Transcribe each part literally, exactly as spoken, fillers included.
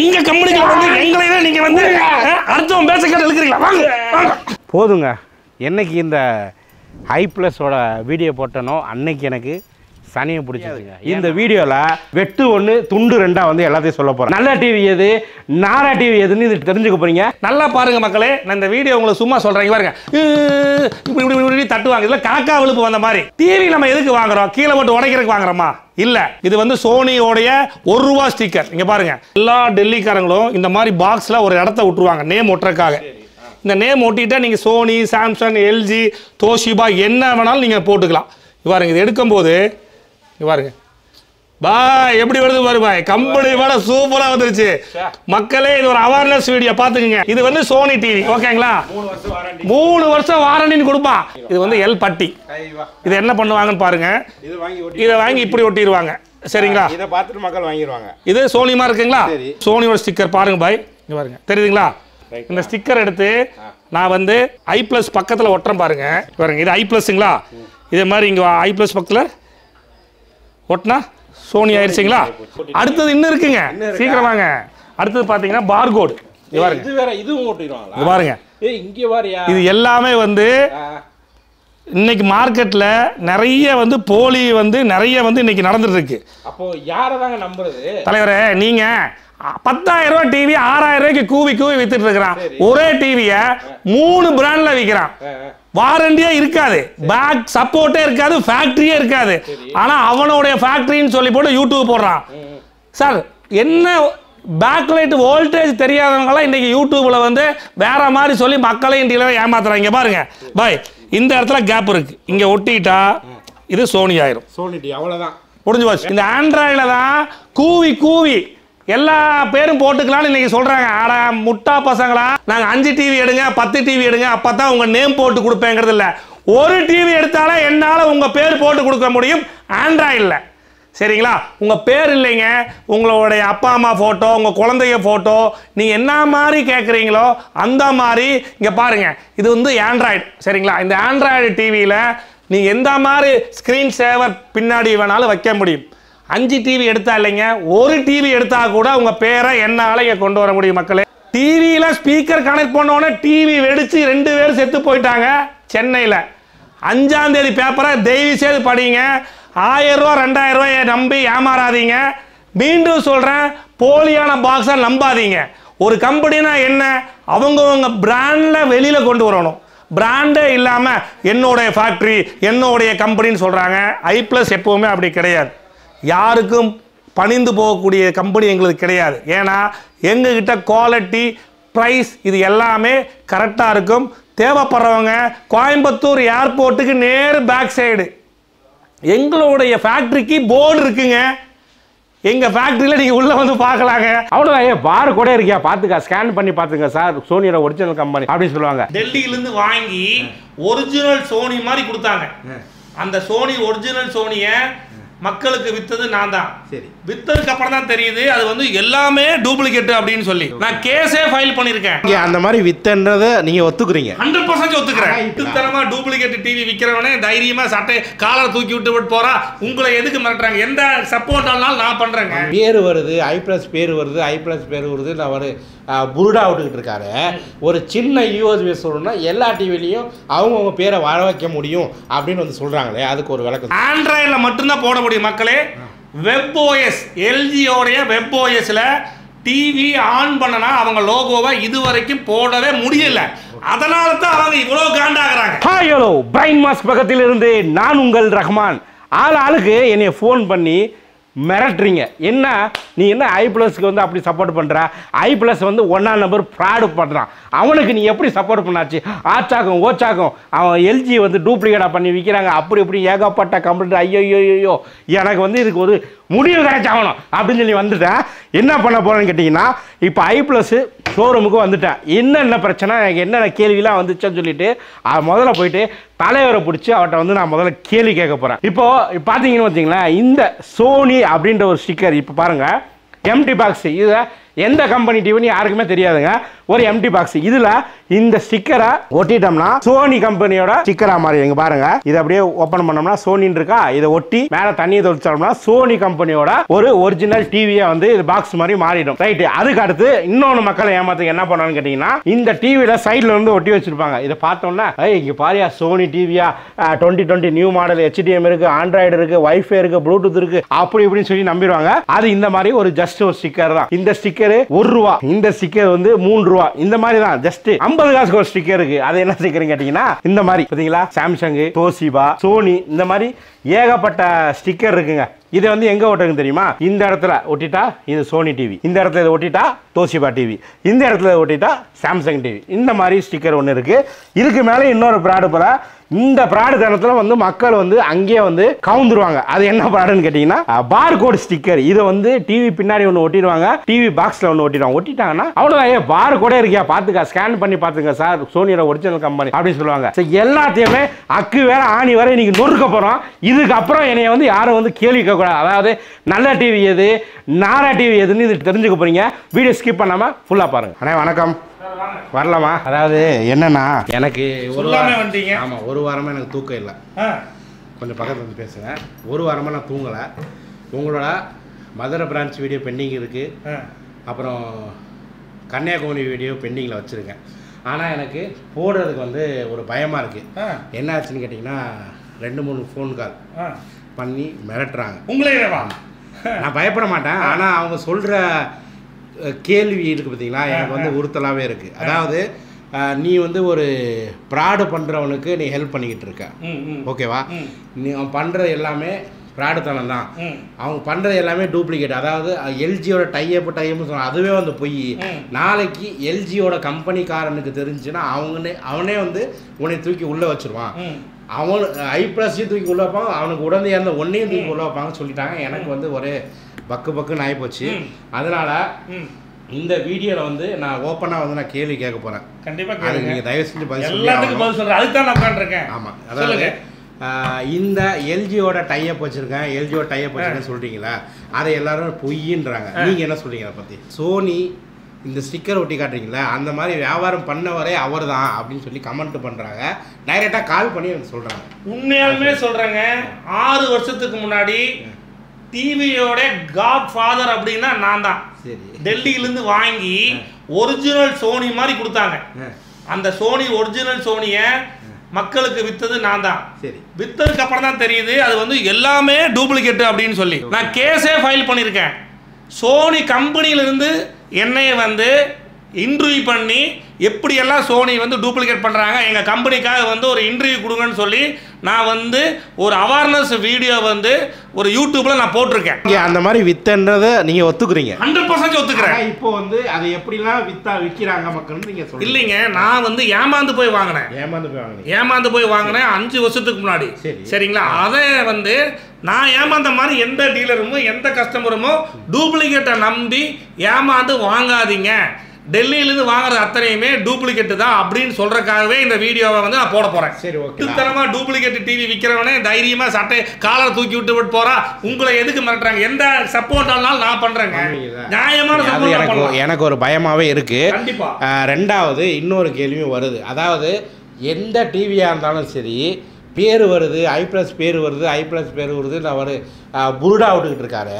எங்க கம்பெனிக்கு வந்து எங்களையே நீங்க வந்து அர்த்தம் பேசிக்கிட்டு இருக்கிறீங்களா? வாங்க போதுங்க. என்னைக்கு இந்த ஹை பிளஸோட வீடியோ போட்டனோ அன்னைக்கு எனக்கு சனியை பிடிச்சதுங்க. இந்த வீடியோவில் வெட்டு ஒன்று துண்டு ரெண்டாக வந்து எல்லாத்தையும் சொல்ல போகிறேன். நல்ல டிவி எது, நாரா டிவி எதுன்னு இது தெரிஞ்சுக்க போகிறீங்க. நல்லா பாருங்கள் மக்களே, நான் இந்த வீடியோ உங்களுக்கு சும்மா சொல்கிறேன். பாருங்க, இப்படி இப்படி இப்படி தட்டுவாங்க, இதில் காக்கா விழுப்பு வந்த மாதிரி. டிவி நம்ம எதுக்கு வாங்குறோம்? கீழே போட்டு உடைக்கிறதுக்கு வாங்குறோமா? இல்லை, இது வந்து சோனியோடைய ஒரு ரூபா ஸ்டிக்கர். இங்கே பாருங்கள், எல்லா டெல்லிக்காரங்களும் இந்த மாதிரி பாக்ஸில் ஒரு இடத்த விட்டுருவாங்க நேம் ஒட்டுறதுக்காக. இந்த நேம் ஒட்டிட்டா நீங்கள் சோனி, சாம்சங், எல்ஜி, தோஷிபா என்ன வேணாலும் நீங்கள் போட்டுக்கலாம். பாருங்க, இது எடுக்கும்போது பாருங்க பாய் எப்படி வருது பாரு பாய். கம்பெனி வேலை சூப்பராக வந்துருச்சு மக்களே. இது ஒரு அவேர்னஸ் வீடியோ, பார்த்துக்குங்க. இது வந்து சோனி டிவி, ஓகேங்களா? மூணு வருஷம் வாரண்டின்னு கொடுப்பான். இது வந்து எல் பட்டி. இது என்ன பண்ணுவாங்கன்னு பாருங்க, இதை வாங்கி இப்படி ஒட்டிடுவாங்க, சரிங்களா? இதை பார்த்துட்டு மக்கள் வாங்கிடுவாங்க. இது சோனிமா இருக்குங்களா? சோனியோட ஸ்டிக்கர் பாருங்க பாய், பாருங்க, தெரியுதுங்களா? இந்த ஸ்டிக்கர் எடுத்து நான் வந்து ஐ பிளஸ் பக்கத்தில் ஒட்டுறேன். பாருங்க பாருங்க, இது ஐ பிளஸ்ங்களா? இதே மாதிரி இங்கே ஐ பிளஸ் பக்கத்தில் ஒட்டினா சோனி ஆயிடுச்சுங்களா? அடுத்தது இன்னும் இருக்குங்க, சீக்கிரம் வாங்க. அடுத்தது பார்த்தீங்கன்னா பார்கோடு. பாருங்க, இது எல்லாமே வந்து இன்னைக்கு மார்க்கெட்டில் நிறைய வந்து போலி வந்து நிறைய வந்து இன்னைக்கு நடந்துட்டு இருக்கு. அப்போ யாரை தாங்க நம்புறது? தலைவரே, நீங்க பத்தாயிரம் ரூபாய் டிவி ஆறாயிரம் ரூபாய்க்கு கூவி கூவி வித்துட்டு இருக்கிறான். ஒரே டிவியை மூணு பிராண்ட்ல விற்கிறான். வாரண்டியா இருக்காது, பேக் சப்போர்ட்டே இருக்காது, ஃபேக்டரியே இருக்காது. ஆனா அவனுடைய ஃபேக்டரின்னு சொல்லி போட்டு யூடியூப் போடுறான். சார், என்ன பேக்லைட் வோல்டேஜ் தெரியாதவங்களாம் இன்னைக்கு யூடியூப்ல வந்து வேற மாதிரி சொல்லி மக்களை இண்டியில ஏமாத்துறாங்க. பாருங்க பாய், இந்த இடத்துல கேப் இருக்கு, இங்க ஒட்டிட்டா இது சோனி ஆயிரும். சோனி டி அவ்வளவுதான், முடிஞ்சு போச்சு. இந்த ஆண்ட்ராய்டில தான் கூவி கூவி எல்லா பேரும் போட்டுக்கலாம்னு இன்னைக்கு சொல்றாங்க. ஆட முட்டா பசங்களா, நாங்கள் அஞ்சு டிவி எடுங்க, பத்து டிவி எடுங்க, அப்பதான் உங்க நேம் போட்டு கொடுப்பேங்கிறது இல்லை. ஒரு டிவி எடுத்தாலே என்னால் உங்க பேர் போட்டு கொடுக்க முடியும் ஆண்ட்ராய்டில், சரிங்களா? உங்க பேர் இல்லைங்க, உங்களுடைய அப்பா அம்மா போட்டோ, உங்க குழந்தைய போட்டோ, நீங்க என்ன மாதிரி கேட்குறீங்களோ அந்த மாதிரி. இங்கே பாருங்க, இது வந்து ஆண்ட்ராய்டு, சரிங்களா? இந்த ஆண்ட்ராய்டு டிவியில் நீ எந்த மாதிரி ஸ்கிரீன் சேவர் பின்னாடி வேணாலும் வைக்க முடியும். அஞ்சு டிவி எடுத்தா இல்லைங்க, ஒரு டிவி எடுத்தா கூட உங்க பேரை என்னால் இங்கே கொண்டு வர முடியும் மக்களே. டிவியில் ஸ்பீக்கர் கனெக்ட் பண்ணோன்னே டிவி வெடிச்சு ரெண்டு பேரும் செத்து போயிட்டாங்க சென்னையில். அஞ்சாம் தேதி பேப்பரை தயவு செய்து படிங்க. ஆயிரம் ரூபா ரெண்டாயிரம் ரூபாயை நம்பி ஏமாறாதீங்க. மீண்டும் சொல்கிறேன், போலியான பாக்ஸை நம்பாதீங்க. ஒரு கம்பெனினா என்ன, அவங்கவுங்க பிராண்டில் வெளியில் கொண்டு வரணும். பிராண்டே இல்லாமல் என்னுடைய ஃபேக்ட்ரி, என்னுடைய கம்பெனின்னு சொல்கிறாங்க. ஐ பிளஸ் எப்போவுமே அப்படி கிடையாது. யாருக்கும் பணிந்து போகக்கூடிய கம்பெனி எங்களுக்கு கிடையாது. ஏன்னா எங்ககிட்ட குவாலிட்டி, ப்ரைஸ் இது எல்லாமே கரெக்டாக இருக்கும். தேவைப்படுறவங்க கோயம்புத்தூர் ஏர்போர்ட்டுக்கு நேர் பேக் சைடு எங்களுடைய ஃபேக்ட்ரிக்கு போர்டு இருக்குங்க. எங்கள் ஃபேக்ட்ரியில் நீங்கள் உள்ளே வந்து பார்க்கலாங்க. அவ்வளோதான். ஏ பார் கூட இருக்கியா, பார்த்துக்கா, ஸ்கேன் பண்ணி பார்த்துங்க சார், சோனியோட ஒரிஜினல் கம்பெனி அப்படின்னு சொல்லுவாங்க. டெல்லியிலேருந்து வாங்கி ஒரிஜினல் சோனி மாதிரி கொடுத்தாங்க. அந்த சோனி ஒரிஜினல் சோனியை மக்களுக்கு வித்தது நான் தான். சரி, வித்ததுக்கு அப்புறம் தான் தெரியுது அது வந்து எல்லாமே டூப்ளிகேட் அப்படின்னு சொல்லி நான் கேஸே ஃபைல் பண்ணியிருக்கேன். அந்த மாதிரி வித்தன்றதை நீங்க ஒத்துக்கிறீங்க? ஹண்ட்ரட் பர்சன்ட் ஒத்துக்கிறேன். இட்டுத்தனமா டூப்ளிகேட் டிவி விற்கிறவனே தைரியமா சட்டை காலரை தூக்கி விட்டு விட்டு போறா. உங்களை எதுக்கு மிரட்டுறாங்க? எந்த சப்போர்ட் ஆனாலும் நான் பண்றேங்க. பேர் வருது, ஐ பிளஸ் பேர் வருது, ஐ பிளஸ் பேர் வருது. நான் ஒரு புருடா விட்டுக்கிட்டு இருக்காரு. ஒரு சின்ன யூஎஸ்பி சொல்லணும்னா எல்லா டிவிலையும் அவங்கவுங்க பேரை வர வைக்க முடியும் அப்படின்னு வந்து சொல்றாங்களே, அதுக்கு ஒரு விளக்கம். ஆண்ட்ராய்டில் மட்டும்தான் போட முடியும் மக்களே. வெப்ஓஎஸ், எல்ஜியோடைய வெப்ஓஎஸ்ல டிவி ஆன் பண்ணனா அவங்க லோகோவை இதுவரைக்கும் போடவே முடியல. அதனால தான் அவங்க இவ்வளோ காண்டாகிறாங்க. ஹாய் ஹலோ, பிரைன் மாஸ்க் பக்கத்தில் இருந்து நான் உங்கள் ரஹ்மான். ஆள் ஆளுக்கு என்னை ஃபோன் பண்ணி மிரட்டுறீங்க. என்ன நீ என்ன ஐ பிளஸ்க்கு வந்து அப்படி சப்போர்ட் பண்ணுற? ஐ பிளஸ் வந்து ஒன்றா நம்பர் ஃப்ராடு பண்ணுறான், அவனுக்கு நீ எப்படி சப்போர்ட் பண்ணாச்சு? ஆச்சாக்கும் ஓச்சாக்கும் அவன் எல்ஜி வந்து டூப்ளிகேட்டாக பண்ணி விற்கிறாங்க. அப்படி இப்படி ஏகப்பட்ட கம்ப்ளைண்ட். ஐயோயோயோ, எனக்கு வந்து இதுக்கு ஒரு முடிவு கிடைச்சாகணும் அப்படின்னு சொல்லி வந்துட்டேன். என்ன பண்ண போகிறேன்னு கேட்டிங்கன்னா, இப்போ ஐ பிளஸ் ஷோரூமுக்கு வந்துட்டேன். என்னென்ன பிரச்சனை, எனக்கு என்னென்ன கேள்விலாம் வந்துச்சுன்னு சொல்லிட்டு முதல்ல போயிட்டு தலைவரை பிடிச்சி அவர்கிட்ட வந்து நான் முதல்ல கேள்வி கேட்க போகிறேன். இப்போது பார்த்தீங்கன்னு பார்த்தீங்களேன், இந்த சோனி அப்படின்ற ஒரு ஸ்டிக்கர் இப்போ பாருங்கள், எம்டி பாக்ஸ், இதை எந்த கம்பெனி டிவின்னு யாருக்குமே தெரியாதுங்க. ஒரு எம்டி பாக்ஸ் இதுல இந்த ஸ்டிக்கரை ஒட்டிட்டோம்னா சோனி கம்பெனியோட ஸ்டிக்கரா மாறிடுங்க பாருங்க. இது அப்படியே ஓபன் பண்ணோம்னா சோனின்னு இருக்கா, இதை ஒட்டி மேல தண்ணியை தொளிச்சோம்னா சோனி கம்பெனியோட ஒரு ஒரிஜினல் டிவியா வந்து இது பாக்ஸ் மாதிரி மாறிடும். ரைட், அதுக்கு அடுத்து இன்னொன்னு மக்களை ஏமாத்துக்கு என்ன பண்ணணும்னு கேட்டீங்கன்னா, இந்த டிவில சைட்ல இருந்து ஒட்டி வச்சிருப்பாங்க. இதை பார்த்தோம்னா இங்க பாரியா சோனி டிவியா twenty twenty new model HDMI இருக்கு, ஆண்ட்ராய்டு இருக்கு, வைஃபை இருக்கு, ப்ளூடூத் இருக்கு, அப்படி இப்படின்னு சொல்லி நம்பிடுவாங்க. அது இந்த மாதிரி ஒரு ஜஸ்ட் ஒரு ஸ்டிக்கர் தான். இந்த ஸ்டிக்கர் ஒரு ரூபா, இந்த ஸ்டிக்கர் வந்து மூணு ரூபா, இந்த மாதிரி தான். ஜஸ்ட் ஐம்பது காசுக்கு ஒரு ஸ்டிக்கர் இருக்கு. அது என்ன ஸ்டிக்கர் கேட்டீங்கன்னா இந்த மாதிரி பாத்தீங்களா, சாம்சங், டோசிபா, சோனி, இந்த மாதிரி ஏகப்பட்ட ஸ்டிக்கர் இருக்குங்க. இது வந்து எங்க ஒட்டுங்க தெரியுமா? இந்த இடத்துல ஒட்டிட்டா இது சோனி டிவி, இந்த இடத்துல இதை ஒட்டிட்டா டோசிபா டிவி, இந்த இடத்துல ஒட்டிட்டா சாம்சங் டிவி, இந்த மாதிரி ஸ்டிக்கர் ஒன்று இருக்கு. இதுக்கு மேலே இன்னொரு ப்ராடு போல இந்த ப்ராடு தரத்துல வந்து மக்கள் வந்து அங்கேயே வந்து கவுந்துருவாங்க. அது என்ன ப்ராடுன்னு கேட்டீங்கன்னா பார்கோட் ஸ்டிக்கர். இதை வந்து டிவி பின்னாடி ஒன்று ஒட்டிடுவாங்க, டிவி பாக்ஸ்ல ஒன்று ஒட்டிடுவாங்க. ஒட்டிட்டாங்கன்னா அவ்வளோதான், ஏ பார்கோடே இருக்கியா பாத்துக்கா, ஸ்கேன் பண்ணி பாத்துங்க சார், சோனியோட ஒரிஜினல் கம்பெனி அப்படின்னு சொல்லுவாங்க. எல்லாத்தையுமே அக்கு வேற ஆணி வேற இன்னைக்கு நொறுக்க போறோம். இதுக்கப்புறம் என்னைய வந்து யாரும் வந்து கேள்வி கூடாது. அதாவது நல்ல டிவி எது, நாரா டிவி எதுன்னு இது தெரிஞ்சுக்க போறீங்க. வீடியோ ஸ்கிப் பண்ணாம ஃபுல்லா பாருங்க. அண்ணா வணக்கம், வரலாமா? அதாவது என்னன்னா எனக்கு ஒரு ஆமா ஒரு வாரமா எனக்கு தூக்கம் இல்லை. கொஞ்சம் பக்கத்துல வந்து பேசுங்க. ஒரு வாரமா நான் தூங்கலை. உங்களோட மதுரை பிரான்ச் வீடியோ பெண்டிங் இருக்கு, அப்புறம் கன்னியாகுமரி வீடியோ பெண்டிங்ல வச்சிருக்கேன். ஆனா எனக்கு போடுறதுக்கு வந்து ஒரு பயமா இருக்கு. என்ன ஆச்சுன்னு கேட்டீங்கன்னா ரெண்டு மூணு ஃபோன் கால் பண்ணி மிரட்டுறாங்க. உங்களே நான் பயப்பட மாட்டேன், ஆனா அவங்க சொல்ற கேள்வி இருக்கு பார்த்தீங்களா, எனக்கு வந்து உறுத்தலாகவே இருக்கு. அதாவது நீ வந்து ஒரு ப்ராடு பண்றவனுக்கு நீ ஹெல்ப் பண்ணிக்கிட்டு இருக்க, ஓகேவா? நீ அவன் பண்றது எல்லாமே ப்ராடுத்தனம் தான். அவங்க பண்றது எல்லாமே டூப்ளிகேட். அதாவது எல்ஜியோட டையப்பு டையப்னு சொன்னால் அதுவே வந்து போய் நாளைக்கு எல்ஜியோட கம்பெனிக்காரனுக்கு தெரிஞ்சுன்னா அவங்கனே அவனே வந்து உன்னை தூக்கி உள்ள வச்சிருவான். அவனு ஐ பிளஸையும் தூக்கி உள்ள வைப்பாங்க, அவனுக்கு உடனே இருந்த ஒன்னையும் தூக்கி உள்ள வைப்பாங்கன்னு சொல்லிட்டாங்க. எனக்கு வந்து ஒரே பக்கு பக்குன்னு ஆகி போச்சு. அதனால இந்த வீடியோவில் வந்து நான் ஓப்பனாக வந்து நான் கேள்வி கேட்க போகிறேன். கண்டிப்பாக அதுக்கு நீங்கள் தயவு செஞ்சு பதில் சொல்கிறேன். அதுதான் நான் உட்காந்துருக்கேன். ஆமாம், அதாவது இந்த எல்ஜியோட டையப் வச்சுருக்கேன், எல்ஜியோட டையப் வச்சுருக்கேன்னு சொல்கிறீங்களா, அதை எல்லாரும் பொய்யின்றாங்க. நீங்கள் என்ன சொல்கிறீங்க அதை பற்றி? சோனி இந்த ஸ்டிக்கர் ஒட்டி காட்டுறீங்களா, அந்த மாதிரி வியாபாரம் பண்ணவரே அவர் தான் அப்படின்னு சொல்லி கமெண்ட் பண்ணுறாங்க. டைரெக்டாக கால் பண்ணி எனக்கு சொல்கிறாங்க. உண்மையாலுமே சொல்கிறாங்க. ஆறு வருஷத்துக்கு முன்னாடி டிவியோட காட் ஃபாதர் அப்படின்னா நான் தான். டெல்லியிலேருந்து வாங்கி ஒரிஜினல் சோனி மாதிரி கொடுத்தாங்க. அந்த சோனி ஒரிஜினல் சோனியை மக்களுக்கு வித்தது நான் தான். சரி, வித்ததுக்கு அப்புறம் தான் தெரியுது அது வந்து எல்லாமே டூப்ளிகேட் அப்படின்னு சொல்லி. நான் கேஸே ஃபைல் பண்ணியிருக்கேன். சோனி கம்பெனியிலிருந்து என்னைய வந்து இன்டர்வியூ பண்ணி எப்படியெல்லாம் சோனி வந்து டூப்ளிகேட் பண்ணுறாங்க, எங்கள் கம்பெனிக்காக வந்து ஒரு இன்டர்வியூ கொடுங்கன்னு சொல்லி நான் வந்து ஒரு அவேர்னஸ் வீடியோ வந்து ஒரு யூடியூப்ல நான் போட்டிருக்கேன். அந்த மாதிரி வித்தன்றதை நீங்கள் ஒத்துக்கிறீங்க? ஹண்ட்ரட் பர்சன்ட் ஒத்துக்கிறேன். இப்போ வந்து அது எப்படிலாம் வித்தா விற்கிறாங்க மக்கள் நீங்கள் சொல்லுங்க. இல்லைங்க, நான் வந்து ஏமாந்து போய் வாங்கினேன். ஏமாந்து போய் வாங்கினேன் ஏமாந்து போய் வாங்கினேன் அஞ்சு வருஷத்துக்கு முன்னாடி. சரிங்களா, அதை வந்து நான் ஏமாந்த மாதிரி எந்த டீலருமோ எந்த கஸ்டமருமோ டூப்ளிகேட்டை நம்பி ஏமாந்து வாங்காதீங்க. டெல்லியிலேருந்து வாங்குறது அத்தனையுமே டூப்ளிகேட் தான் அப்படின்னு சொல்றதுக்காகவே இந்த வீடியோவை வந்து நான் போட போறேன். சரி, ஓகே. தரமா டூப்ளிகேட் டிவி விற்கிறவனே தைரியமா சட்டை காலரை தூக்கி விட்டு விட்டு போறா. உங்களை எதுக்கு மிரட்டுறாங்க? எந்த சப்போர்ட் ஆனாலும் நான் பண்றேங்க, நியாயமான சப்போர்ட் நான் பண்றேன். எனக்கு ஒரு பயமாவே இருக்கு. கண்டிப்பா. ரெண்டாவது இன்னொரு கேள்வி வருது. அதாவது எந்த டிவியா இருந்தாலும் சரி, பேர் வருது ஐ பிளஸ் பேர் வருது ஐ பிளஸ் பேர் வருது நான் ஒரு புருடா விட்டுக்கிட்டு இருக்காரு.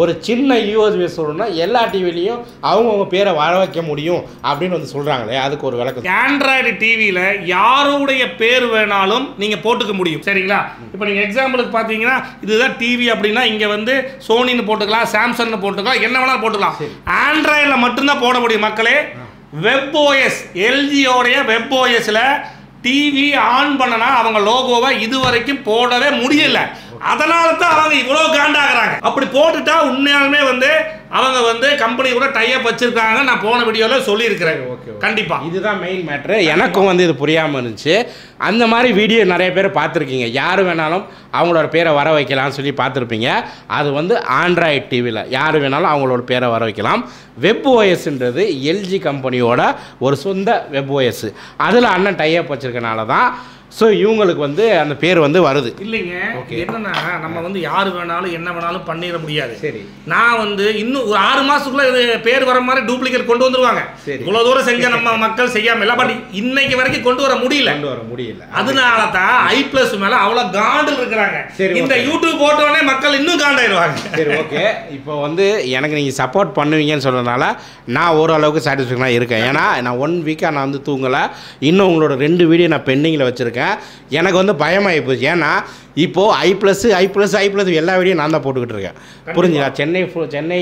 ஒரு சின்ன யூஎஸ்பி சொல்லணும்னா எல்லா டிவிலையும் அவங்கவுங்க பேரை வர வைக்க முடியும் அப்படின்னு வந்து சொல்கிறாங்களே, அதுக்கு ஒரு விளக்கம். ஆண்ட்ராய்டு டிவியில் யாருடைய பேர் வேணாலும் நீங்கள் போட்டுக்க முடியும். சரிங்களா, இப்போ நீங்கள் எக்ஸாம்பிளுக்கு பார்த்தீங்கன்னா இதுதான் டிவி அப்படின்னா இங்கே வந்து சோனின்னு போட்டுக்கலாம், சாம்சங்னு போட்டுக்கலாம், என்ன வேணாலும் போட்டுக்கலாம். ஆண்ட்ராய்டில் மட்டும்தான் போட முடியும். மக்களே, வெப்ஓஎஸ் எல்ஜியோடைய வெப்ஓஎஸில் டிவி ஆன் பண்ணனா அவங்க லோகோவை இதுவரைக்கும் போடவே முடியல. அதனால தான் அவங்க இவ்வளோ காண்டாகிறாங்க. அப்படி போட்டுட்டா உண்மையாலுமே வந்து அவங்க வந்து கம்பெனி கூட டைப் வச்சிருக்காங்க. நான் போன வீடியோவில் சொல்லியிருக்கிறேன். ஓகே, கண்டிப்பாக இதுதான் மெயின் மேட்ரு. எனக்கும் வந்து இது புரியாமல் இருந்துச்சு. அந்த மாதிரி வீடியோ நிறைய பேர் பார்த்துருக்கீங்க. யார் வேணாலும் அவங்களோட பேரை வர வைக்கலாம்னு சொல்லி பார்த்துருப்பீங்க. அது வந்து ஆண்ட்ராய்டு டிவியில் யார் வேணாலும் அவங்களோட பேரை வர வைக்கலாம். வெப் ஓஎஸ்ன்றது எல்ஜி கம்பெனியோட ஒரு சொந்த வெப் ஓஎஸ். அதில் அண்ணன் டைப் வச்சுருக்கனால தான் So, இவங்களுக்கு வந்து அந்த பேர் வந்து வருது இல்லைங்க என்னன்னா நம்ம வந்து யார் வேணாலும் என்ன வேணாலும் பண்ணிர முடியாது சரி நான் வந்து இன்னும் ஒரு ஆறு மாசத்துக்குள்ள பேர் வர மாதிரி டூப்ளிகேட் கொண்டு வந்துருவாங்க இவ்வளவு தூரம் செஞ்ச நம்ம மக்கள் செய்யாம இல்ல பட் இன்னைக்கு வரைக்கும் கொண்டு வர முடியல கொண்டு வர முடியல அதனால தான் I+ மேல அவ்வளவு காண்டல் இருக்காங்க இந்த YouTube போட்டவனே மக்கள் இன்னும் காண்டாயிருவாங்க சரி ஓகே இப்போ வந்து எனக்கு நீங்க சப்போர்ட் பண்ணுவீங்கன்னு சொன்னனால நான் ஓரளவுக்கு சாட்டிஸ்ஃபைடா இருக்கேன் ஏனா நான் one week நான் வந்து தூங்கல இன்னும் உங்களோட ரெண்டு வீடியோ நான் பெண்டிங்ல வச்சிருக்கேன் எனக்கு வந்து பயமாயி போச்சு ஏனா இப்போ I+ I+ I+ எல்லா வீடியோ நான் தான் போட்டுக்கிட்டு இருக்கேன் புரிஞ்சீங்களா சென்னை சென்னை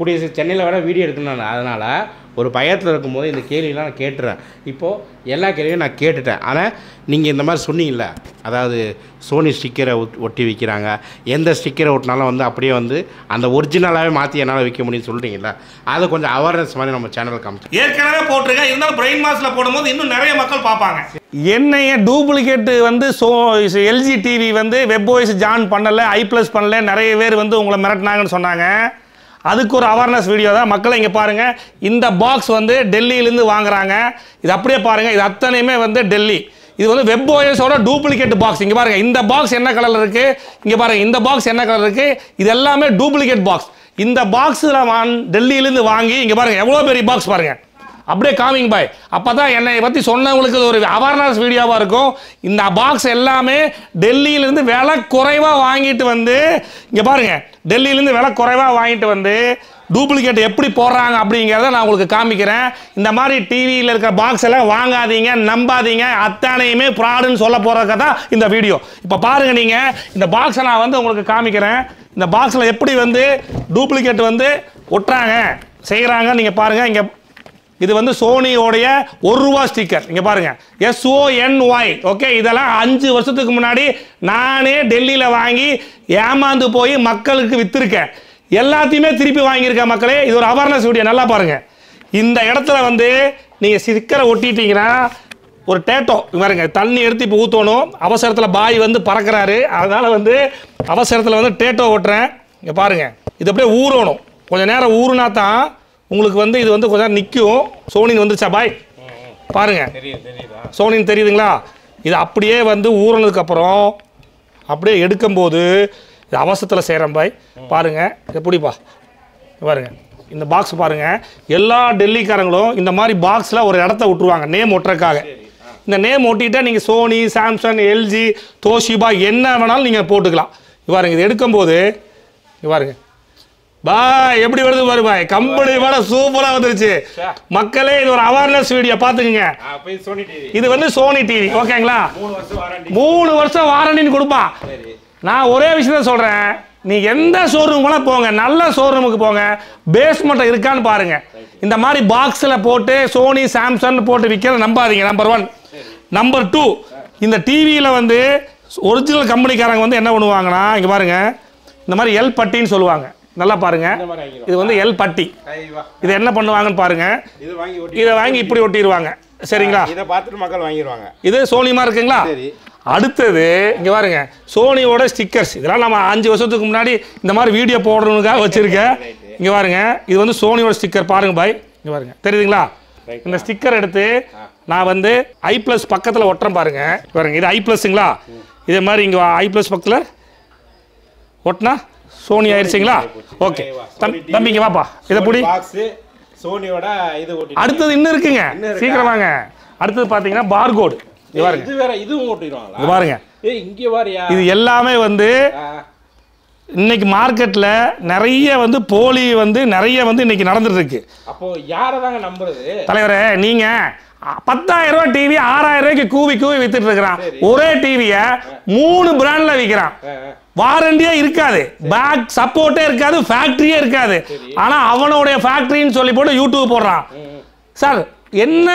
குடிசை சென்னையில வர வீடியோ எடுக்கணும் அதனால ஒரு பயத்துல இருக்கும்போது இந்த கேள்வியெல்லாம் நான் கேட்றேன் இப்போ எல்லா கேள்வியும் நான் கேட்டுட்டேன் ஆனா நீங்க இந்த மாதிரி சொன்னீங்கல அதாவது சோனி ஸ்டிக்கரை ஒட்டி விக்கறாங்க எந்த ஸ்டிக்கரை ஒட்டினாலும் வந்து அப்படியே வந்து அந்த ஒரிஜினலாவே மாத்தி என்னால விக்க முடியும்னு சொல்றீங்கல அது கொஞ்சம் அவேர்னஸ் மாதிரி நம்ம சேனலுக்கு காமிச்சு ஏற்கனவே போட்டுருக்கேன் இருந்தாலும் பிரைன் மாஸ்ல போடும்போது இன்னும் நிறைய மக்கள் பாப்பாங்க என்னைய டூப்ளிகேட் வந்து L G T V வந்து வெப் வாய்ஸ் ஜாயின் பண்ணல I+ பண்ணல நிறைய பேர் வந்து உங்களை மிரட்டனாங்கன்னு சொன்னாங்க அதுக்கு ஒரு அவேர்னஸ் வீடியோ தான் மக்களே இங்க பாருங்க இந்த பாக்ஸ் வந்து டெல்லியில இருந்து வாங்குறாங்க இது அப்படியே பாருங்க இது அத்தனையுமே வந்து டெல்லி இது வந்து வெப் ஓஎஸ்ஓட டூப்ளிகேட் பாக்ஸ் இங்க பாருங்க இந்த பாக்ஸ் என்ன கலர்ல இருக்கு இங்க பாருங்க இந்த பாக்ஸ் என்ன கலர் இருக்கு இது எல்லாமே டூப்ளிகேட் பாக்ஸ் இந்த பாக்ஸ்ல டெல்லியில இருந்து வாங்கி இங்க பாருங்க எவ்வளவு பெரிய பாக்ஸ் பாருங்க அப்படியே காமிங் பாய் அப்பதான் என்னை பத்தி சொன்னவங்களுக்கு ஒரு அவேர்னஸ் வீடியோவா இருக்கும் இந்த பாக்ஸ் எல்லாமே டெல்லியில இருந்து விலை குறைவா வாங்கிட்டு வந்து இங்க பாருங்க டெல்லியில இருந்து விலை குறைவா வாங்கிட்டு வந்து டூப்ளிகேட் எப்படி போடுறாங்க அப்படிங்கறத நான் உங்களுக்கு காமிக்கிறேன் இந்த மாதிரி டிவில இருக்க பாக்ஸ் எல்லாம் வாங்காதீங்க நம்பாதீங்க அத்தானையுமே ஃப்ராட்னு சொல்ல போறதுக்கு தான் இந்த வீடியோ இப்போ பாருங்க நீங்க இந்த பாக்ஸ் நான் வந்து உங்களுக்கு காமிக்கிறேன் இந்த பாக்ஸ்ல எப்படி வந்து டூப்ளிகேட் வந்து ஒட்டுறாங்க செய்யறாங்க நீங்க பாருங்க இங்க இது வந்து சோனியோடைய one ரூபாய் ஸ்டிக்கர் இங்க பாருங்க S O N Y okay இதெல்லாம் அஞ்சு வருஷத்துக்கு முன்னாடி நானே டெல்லியில வாங்கி ஏமாந்து போய் மக்களுக்கு வித்திருக்கேன் எல்லாத்தையுமே திருப்பி வாங்கி இருக்க மக்களே இது ஒரு அவேர்னஸ் வீடியோ நல்லா பாருங்க இந்த இடத்துல வந்து நீங்க ஸ்டிக்கரை ஒட்டிட்டீங்கன்னா ஒரு டேட்டோ பாருங்க தண்ணி எடுத்து இப்ப ஊத்தணும் அவசரத்துல பாய் வந்து பறக்குறாரு அதனால வந்து அவசரத்துல வந்து டேட்டோ ஒட்டுறேன் இங்க பாருங்க இது அப்படியே ஊறணும் கொஞ்ச நேரம் ஊறுனா தான் உங்களுக்கு வந்து இது வந்து கொஞ்சம் நிக்கும் சோனின் வந்துச்சா பாய் பாருங்க தெரியுது தெரியுதா சோனின் தெரியுதுங்களா இது அப்படியே வந்து ஊறனதுக்கு அப்புறம் அப்படியே எடுக்கும்போது இது அவசரத்துல சேரேன் பாய் பாருங்க எப்படிப்பா பாருங்க இந்த பாக்ஸ் பாருங்க எல்லா டெல்லிக்காரங்களும் இந்த மாதிரி பாக்ஸ்ல ஒரு இடத்தை விட்டுருவாங்க நேம் ஒட்டறக்காக இந்த நேம் ஒட்டிட்டா நீங்க Sony Samsung L G Toshiba என்ன வேணாலும் நீங்க போட்டுக்கலாம் பாருங்க இது எடுக்கும்போது பாருங்க பாய் எப்படி வருது பாரு பாய் கம்பெனி வர சூப்பரா வந்துருச்சு மக்களே இது ஒரு அவேர்னஸ் வீடியோ பாத்துக்கங்க இது வந்து சோனி டிவி ஓகேங்களா மூணு வருஷம் வாரண்டின்னு கொடுப்பான் நான் ஒரே விஷயம் சொல்றேன் நீ எந்த ஷோரூம் கூட போங்க நல்ல ஷோரூமுக்கு போங்க பேஸ்மெண்ட் இருக்கான்னு பாருங்க இந்த மாதிரி பாக்ஸ்ல போட்டு சோனி சாம்சங் போட்டு விற்கிறது நம்பாதீங்க நம்பர் ஒன் நம்பர் டூ இந்த டிவியில வந்து ஒரிஜினல் கம்பெனிக்காரங்க வந்து என்ன பண்ணுவாங்கன்னா இங்க பாருங்க இந்த மாதிரி எல் பட்டின்னு சொல்லுவாங்க நல்லா பாருங்க இது வந்து எல் பட்டி இது என்ன பண்ணுவாங்கன்னு பாருங்க இதை வாங்கி இப்படி ஒட்டிடுவாங்க சரிங்களா இதை பார்த்துட்டு மக்கள் வாங்கிடுவாங்க இது சோனிமா இருக்குங்களா அடுத்தது இங்க பாருங்க சோனியோட ஸ்டிக்கர்ஸ் இதெல்லாம் நம்ம அஞ்சு வருஷத்துக்கு முன்னாடி இந்த மாதிரி வீடியோ போடுறதுக்காக வச்சிருக்கேன் இங்க பாருங்க இது வந்து சோனியோட ஸ்டிக்கர் பாருங்க பாய் இங்க பாருங்க தெரியுதுங்களா இந்த ஸ்டிக்கர் எடுத்து நான் வந்து I+ பக்கத்துல ஒட்டுறேன் பாருங்க பாருங்க இது I+ங்களா இதே மாதிரி இங்க I+ பக்கத்துல ஒட்டினா சோனி ஆயிடுச்சுங்களா ஓகே தம்பிங்க வாப்பா இதை புடி சோனியோட இது ஓட்டி அடுத்து இன்னும் இருக்குங்க சீக்கிரம் வாங்க அடுத்து பாத்தீங்கன்னா பார்கோட் இது பாருங்க இது வேற இதுவும் ஓட்டிடுவாங்களா இது பாருங்க ஏய் இங்க பாரியா இது எல்லாமே வந்து இன்னைக்கு மார்க்கெட்ல நிறைய வந்து போலி வந்து நிறைய வந்து இன்னைக்கு நடந்துட்டு இருக்கு அப்போ யாரை தாங்க நம்புறது தலைவரே நீங்க பத்தாயிரம் ரூபாய் டிவி ஆறாயிரம் ரூபாய்க்கு கூவி கூவி வித்துட்டு இருக்கிறான் ஒரே டிவிய மூணு பிராண்ட்ல விற்கிறான் வாரண்டியே இருக்காது பேக் சப்போர்ட்டே இருக்காது ஃபேக்டரியே இருக்காது ஆனா அவனுடைய ஃபேக்டரின்னு சொல்லி போட்டு யூடியூப் போடுறான் சார் என்ன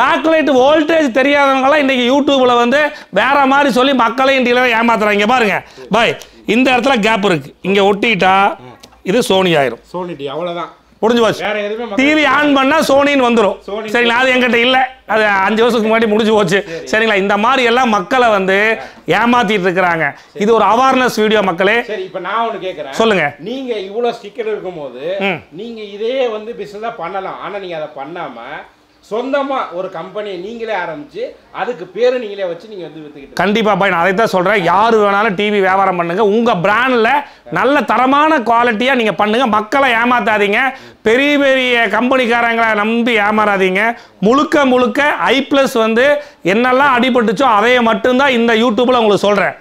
பேக்லைட் வோல்டேஜ் தெரியாதவங்களாம் இன்னைக்கு யூடியூப்ல வந்து வேற மாதிரி சொல்லி மக்களையும் டீலரை ஏமாத்துறாங்க பாருங்க பாய் இந்த இடத்துல கேப் இருக்கு இங்க ஒட்டிட்டா இது சோனி ஆயிரும் சோனி டி அவ்வளவுதான் முடிஞ்சு போச்சு டிவி ஆன் பண்ணா சோனின்னு வந்துடும் சரிங்களா அது என்கிட்ட இல்லை அது அஞ்சு வருஷத்துக்கு முன்னாடி முடிஞ்சு போச்சு சரிங்களா இந்த மாதிரி எல்லாம் மக்களை வந்து ஏமாத்திட்டு இருக்கிறாங்க இது ஒரு அவேர்னஸ் வீடியோ மக்களே இப்போ நான் ஒன்று கேட்குறேன் சொல்லுங்க நீங்க இவ்வளோ ஸ்டிக்கர் இருக்கும்போது நீங்க இதே வந்து பிசினஸ் பண்ணலாம் ஆனா நீங்க அதை பண்ணாம சொந்தமா ஒரு கம்பெனி நீங்களே ஆரம்பிச்சு அதுக்கு பேரு நீங்களே வச்சு நீங்க வந்து வித்துக்கிட்டு கண்டிப்பா பாய் நான் அதை தான் சொல்றேன். யாரு வேணாலும் டிவி வியாபாரம் பண்ணுங்க, உங்க பிராண்ட்ல நல்ல தரமான குவாலிட்டியா நீங்க பண்ணுங்க, மக்களை ஏமாத்தாதீங்க, பெரிய பெரிய கம்பெனிக்காரங்களை நம்பி ஏமாறாதீங்க. முழுக்க முழுக்க ஐ பிளஸ் வந்து என்னெல்லாம் அடிபட்டுச்சோ அதையே மட்டும்தான் இந்த யூடியூப்ல உங்களுக்கு சொல்றேன்.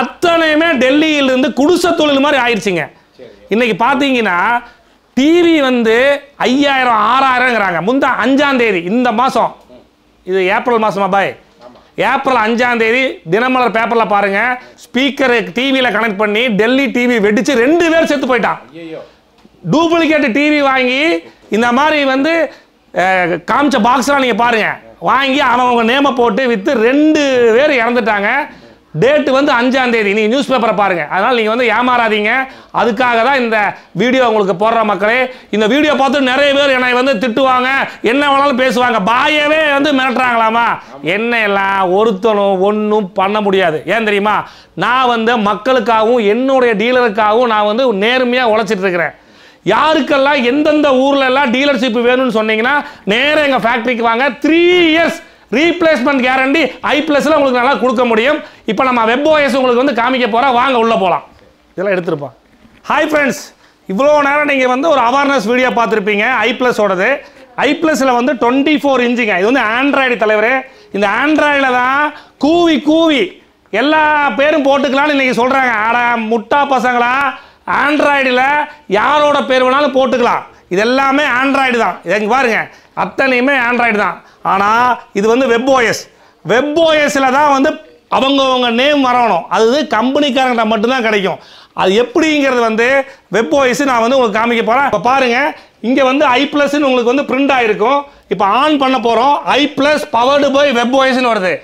அத்தனையுமே டெல்லியிலிருந்து குடிசை தொழில் மாதிரி ஆயிடுச்சுங்க. இன்னைக்கு பார்த்தீங்கன்னா டிவி வந்து ஐயாயிரம் ஆறாயிரங்கிறாங்க. முந்தா அஞ்சாம் தேதி இந்த மாதம், இது ஏப்ரல் மாதமா பாய், ஏப்ரல் அஞ்சாம் தேதி தினமலர் பேப்பரில் பாருங்கள், ஸ்பீக்கரு டிவியில் கனெக்ட் பண்ணி டெல்லி டிவி வெடிச்சு ரெண்டு பேர் செத்து போயிட்டான். டூப்ளிகேட் டிவி வாங்கி இந்த மாதிரி வந்து காமிச்ச பாக்ஸ்லாம் நீங்கள் பாருங்கள், வாங்கி அவங்கவுங்க நேமை போட்டு விற்று ரெண்டு பேர் இறந்துட்டாங்க. டேட்டு வந்து அஞ்சாம் தேதி. நீங்கள் நியூஸ் பேப்பரை பாருங்கள். அதனால் நீங்கள் வந்து ஏமாறாதீங்க. அதுக்காக தான் இந்த வீடியோ உங்களுக்கு போடுற மக்களே. இந்த வீடியோ பார்த்து நிறைய பேர் என்னை வந்து திட்டுவாங்க, என்ன வேணாலும் பேசுவாங்க, பாயவே வந்து மிரட்டுறாங்களாமா. என்னெல்லாம் ஒருத்தனும் ஒன்றும் பண்ண முடியாது. ஏன் தெரியுமா, நான் வந்து மக்களுக்காகவும் என்னுடைய டீலருக்காகவும் நான் வந்து நேர்மையாக உழைச்சிட்டு இருக்கிறேன். யாருக்கெல்லாம் எந்தெந்த ஊரில் எல்லாம் டீலர்ஷிப் வேணும்னு சொன்னீங்கன்னா நேராக எங்கள் ஃபேக்ட்ரிக்கு வாங்க. Three years replacement guarantee I பிளஸ்ல உங்களுக்கு நல்லா கொடுக்க முடியும். இப்போ நம்ம வெப் ஓஎஸ் உங்களுக்கு வந்து காமிக்க போகிறோம், வாங்க உள்ளே போகலாம். இதெல்லாம் எடுத்துருப்போம். ஹாய் ஃப்ரெண்ட்ஸ், இவ்வளோ நேரம் நீங்கள் வந்து ஒரு அவேர்னஸ் வீடியோ பார்த்துருப்பீங்க. ஐ பிளஸோடது ஐ பிளஸில் வந்து டுவெண்ட்டி ஃபோர் இன்ச்சுங்க. இது வந்து ஆண்ட்ராய்டு தலைவர். இந்த ஆண்ட்ராய்டில் தான் கூவி கூவி எல்லா பேரும் போட்டுக்கலாம்னு இன்றைக்கி சொல்கிறாங்க. ஆட முட்டா பசங்களா, ஆண்ட்ராய்டில் யாரோட பேர் வேணாலும் போட்டுக்கலாம். இது எல்லாமே ஆண்ட்ராய்டு தான். இங்கே பாருங்கள், அத்தனையுமே ஆண்ட்ராய்டு தான். ஆனால் இது வந்து வெப் ஓஎஸ். வெப் ஓஎஸில் தான் வந்து அவங்கவுங்க நேம் வரணும். அது கம்பெனிக்காரங்கிட்ட மட்டும்தான் கிடைக்கும். அது எப்படிங்கிறது வந்து வெப் ஓஎஸ் நான் வந்து உங்களுக்கு காமிக்க போகிறேன். இப்போ பாருங்கள், இங்கே வந்து ஐ பிளஸ்ன்னு உங்களுக்கு வந்து பிரிண்ட் ஆகிருக்கும். இப்போ ஆன் பண்ண போகிறோம், I plus powered by web ஓஎஸ்ன்னு வருது.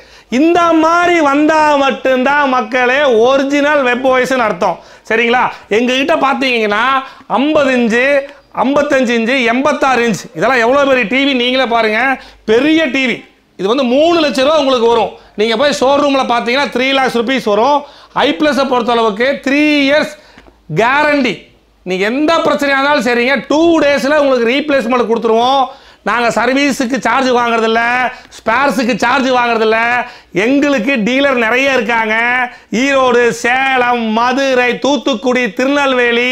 இந்த மாதிரி வந்தால் மட்டும்தான் மக்களே ஒரிஜினல் வெப் ஓஎஸ்ன்னு அர்த்தம், சரிங்களா? எங்ககிட்ட பார்த்தீங்கன்னா ஐம்பது இன்ச்சு, ஐம்பத்தஞ்சு இன்ச்சு, எண்பத்தாறு இன்ச், இதெல்லாம் எவ்வளோ பெரிய டிவி நீங்களே பாருங்கள். பெரிய டிவி இது வந்து மூணு லட்ச ரூபா உங்களுக்கு வரும். நீங்கள் போய் ஷோரூமில் பார்த்தீங்கன்னா த்ரீ லேக்ஸ் ருபீஸ் வரும். ஐ பிளஸை பொறுத்தளவுக்கு த்ரீ இயர்ஸ் கேரண்டி. நீங்கள் எந்த பிரச்சனையாக இருந்தாலும் சரிங்க, டூ டேஸில் உங்களுக்கு ரீப்ளேஸ்மெண்ட் கொடுத்துருவோம். நாங்கள் சர்வீஸுக்கு சார்ஜ் வாங்குறதில்ல, ஸ்பேர்ஸுக்கு சார்ஜ் வாங்குறதில்ல. எங்களுக்கு டீலர் நிறைய இருக்காங்க. ஈரோடு, சேலம், மதுரை, தூத்துக்குடி, திருநெல்வேலி,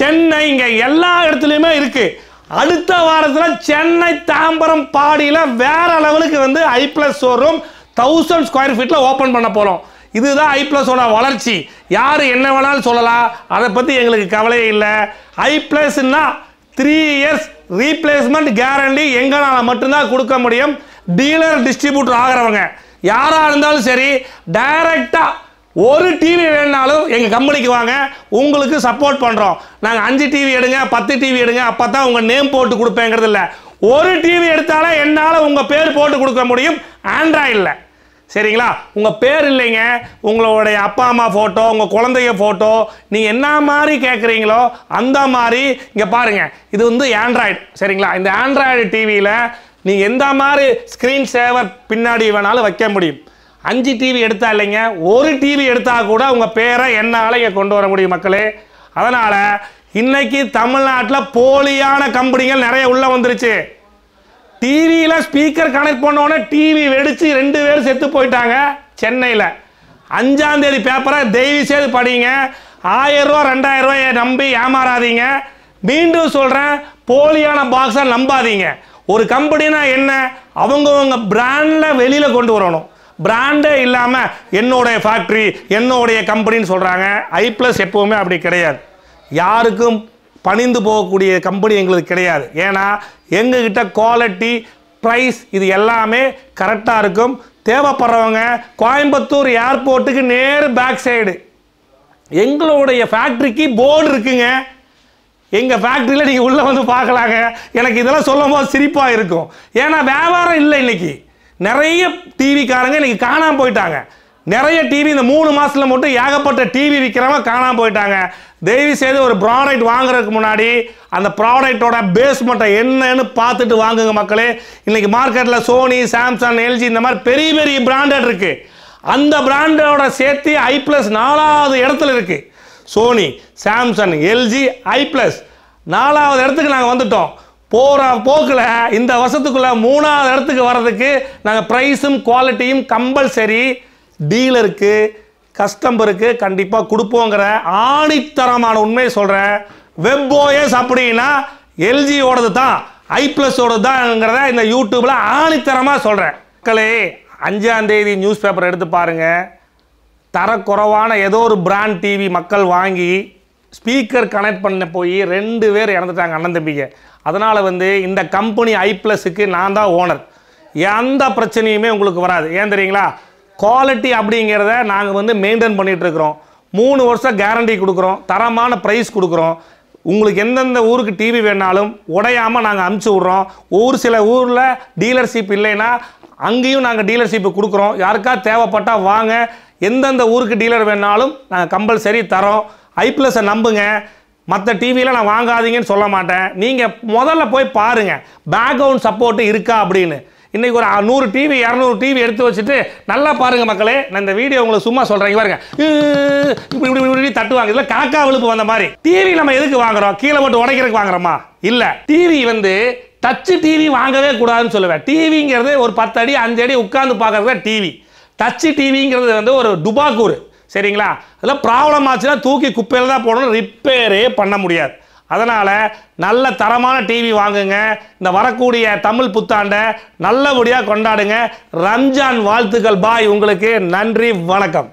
சென்னை, இங்கே எல்லா இடத்துலையுமே இருக்குது. அடுத்த வாரத்தில் சென்னை தாம்பரம் பாடியில் வேறு லெவலுக்கு வந்து I plus showroom thousand square ஃபீட்டில் ஓப்பன் பண்ண போகிறோம். இதுதான் ஐ பிளஸோட வளர்ச்சி. யார் என்ன வேணாலும் சொல்லலாம், அதை பற்றி எங்களுக்கு கவலையே இல்லை. ஐ பிளஸ்னா த்ரீ இயர்ஸ் ரீப்ளேஸ்மெண்ட் கேரண்டி எங்களால் மட்டும்தான் கொடுக்க முடியும். டீலர் டிஸ்ட்ரிபியூட்டர் ஆகிறவங்க யாராக இருந்தாலும் சரி, டைரெக்டாக ஒரு டிவி வேணுனாலும் எங்கள் கம்பெனிக்கு வாங்க, உங்களுக்கு சப்போர்ட் பண்ணுறோம். நாங்கள் அஞ்சு டிவி எடுங்க, பத்து டிவி எடுங்க, அப்போ தான் உங்கள் நேம் போட்டு கொடுப்பேங்கிறது இல்லை. ஒரு டிவி எடுத்தாலே என்னால் உங்கள் பேர் போட்டு கொடுக்க முடியும், ஆண்ட்ராய்டில், சரிங்களா? உங்கள் பேர் இல்லைங்க, உங்களுடைய அப்பா அம்மா ஃபோட்டோ, உங்கள் குழந்தைய ஃபோட்டோ, நீங்கள் என்ன மாதிரி கேட்குறீங்களோ அந்த மாதிரி. இங்கே பாருங்கள், இது வந்து ஆண்ட்ராய்டு, சரிங்களா? இந்த ஆண்ட்ராய்டு டிவியில் நீங்கள் எந்த மாதிரி ஸ்க்ரீன் சேவர் பின்னாடி வேணாலும் வைக்க முடியும். அஞ்சு டிவி எடுத்தால் இல்லைங்க, ஒரு டிவி எடுத்தால் கூட உங்கள் பேரை என்னால் இங்கே கொண்டு வர முடியும் மக்களே. அதனால் இன்றைக்கி தமிழ்நாட்டில் போலியான கம்பெனிகள் நிறைய உள்ளே வந்துருச்சு. டிவியில் ஸ்பீக்கர் கனெக்ட் பண்ணோன்னே டிவி வெடித்து ரெண்டு பேர் செத்து போயிட்டாங்க சென்னையில். அஞ்சாந்தேதி பேப்பரை தயவு செய்து படிங்க. ஆயிரரூவா ரெண்டாயிரம் ரூபாயை நம்பி ஏமாறாதீங்க. மீண்டும் சொல்கிறேன், போலியான பாக்ஸை நம்பாதீங்க. ஒரு கம்பெனினா என்ன, அவங்கவுங்க பிராண்டில் வெளியில் கொண்டு வரணும். பிராண்டே இல்லாமல் என்னுடைய ஃபேக்ட்ரி, என்னுடைய கம்பெனின்னு சொல்கிறாங்க. ஐ பிளஸ் எப்போவுமே அப்படி கிடையாது. யாருக்கும் பணிந்து போகக்கூடிய கம்பெனி எங்களுக்கு கிடையாது. ஏன்னா எங்ககிட்ட குவாலிட்டி, ப்ரைஸ் இது எல்லாமே கரெக்டாக இருக்கும். தேவைப்படுறவங்க கோயம்புத்தூர் ஏர்போர்ட்டுக்கு நேர் பேக் சைடு எங்களுடைய ஃபேக்ட்ரிக்கு போர்டு இருக்குங்க. எங்கள் ஃபேக்ட்ரியில் நீங்கள் உள்ளே வந்து பார்க்கலாங்க. எனக்கு இதெல்லாம் சொல்லும் போது சிரிப்பாக இருக்கும். ஏன்னா வியாபாரம் இல்லை. இன்றைக்கி நிறைய டிவிக்காரங்க இன்றைக்கி காணாமல் போயிட்டாங்க. நிறைய டிவி இந்த மூணு மாதத்தில் மட்டும் ஏகப்பட்ட டிவி விற்கிறவங்க காணாமல் போயிட்டாங்க. தயவு செய்து ஒரு ப்ராடக்ட் வாங்குறதுக்கு முன்னாடி அந்த ப்ராடக்டோட பேஸ்மெண்ட்டை என்னன்னு பார்த்துட்டு வாங்குங்க மக்களே. இன்றைக்கி மார்க்கெட்டில் சோனி, சாம்சங், எல்ஜி இந்த மாதிரி பெரிய பெரிய பிராண்டட் இருக்குது. அந்த பிராண்டோட சேர்த்து ஐ பிளஸ் நாலாவது இடத்துல இருக்குது. Sony, Samsung, LG, I plus நாலாவது இடத்துக்கு நாங்கள் வந்துவிட்டோம். போற போகல இந்த வருஷத்துக்குள்ள மூணாவது இடத்துக்கு வரதுக்கு நாங்க பிரைஸும் குவாலிட்டியும் கம்பல்சரி டீலருக்கு கஸ்டமருக்கு கண்டிப்பா கொடுப்போம்ங்கற ஆணித்தரமான உண்மையை சொல்றேன். வெப் ஓஎஸ் அப்படினா L G ஓடது தான் i+ ஓடது தான்ங்கறத இந்த YouTubeல ஆணித்தரமா சொல்றேன். மக்களே ஐந்தாம் தேதி நியூஸ் பேப்பர் எடுத்து பாருங்க. தரக்குறைவான ஏதோ ஒரு பிராண்ட் டிவி மக்கள் வாங்கி ஸ்பீக்கர் கனெக்ட் பண்ண போய் ரெண்டு பேர் இறந்துட்டாங்க அண்ணன் தம்பிங்க. அதனால வந்து இந்த கம்பெனி ஐப்ளஸ்க்கு நான் தான் ஓனர். எந்த பிரச்சனையுமே உங்களுக்கு வராது. ஏன் தெரியுங்களா? குவாலிட்டி அப்படிங்கறத நாங்க வந்து மெயின்டைன் பண்ணிட்டு இருக்கிறோம். மூணு வருஷம் கேரண்டி கொடுக்கிறோம். தரமான பிரைஸ் கொடுக்கிறோம். உங்களுக்கு எந்தெந்த ஊருக்கு டிவி வேணாலும் உடையாம நாங்க அனுப்பிச்சு விடுறோம். ஒரு சில ஊர்ல டீலர்ஷிப் இல்லைனா அங்கேயும் நாங்க டீலர்ஷிப் கொடுக்கிறோம். யாருக்கா தேவைப்பட்டா வாங்க. எந்தெந்த ஊருக்கு டீலர் வேணாலும் நாங்க கம்பல்சரி தரோம். ஐப்ளஸை நம்புங்க. மற்ற டிவியில் நான் வாங்காதீங்கன்னு சொல்ல மாட்டேன். நீங்கள் முதல்ல போய் பாருங்கள் பேக்ரவுண்ட் சப்போர்ட்டு இருக்கா அப்படின்னு. இன்றைக்கி ஒரு நூறு டிவி இரநூறு டிவி எடுத்து வச்சுட்டு நல்லா பாருங்கள் மக்களே. நான் இந்த வீடியோ உங்களுக்கு சும்மா சொல்கிறேன். பாருங்கள் இப்படி இப்படி இப்படி தட்டுவாங்க. இதில் காக்கா விழுப்பு வந்த மாதிரி டிவி நம்ம எதுக்கு வாங்குகிறோம்? கீழே போட்டு உடைக்கிறதுக்கு வாங்குறோமா? இல்லை. டிவி வந்து டச்சு டிவி வாங்கவே கூடாதுன்னு சொல்லுவேன். டிவிங்கிறது ஒரு பத்து அடி அஞ்சு அடி உட்காந்து பார்க்குறது தான் டிவி. டச்சு டிவிங்கிறது வந்து ஒரு டுபாக்கூர். சரிங்களா? அதில் ப்ராப்ளம் ஆச்சுன்னா தூக்கி குப்பையில் தான் போடணும். ரிப்பேரே பண்ண முடியாது. அதனால் நல்ல தரமான டிவி வாங்குங்க. இந்த வரக்கூடிய தமிழ் புத்தாண்டை நல்லபடியாக கொண்டாடுங்க. ரம்ஜான் வாழ்த்துக்கள் பாய். உங்களுக்கு நன்றி, வணக்கம்.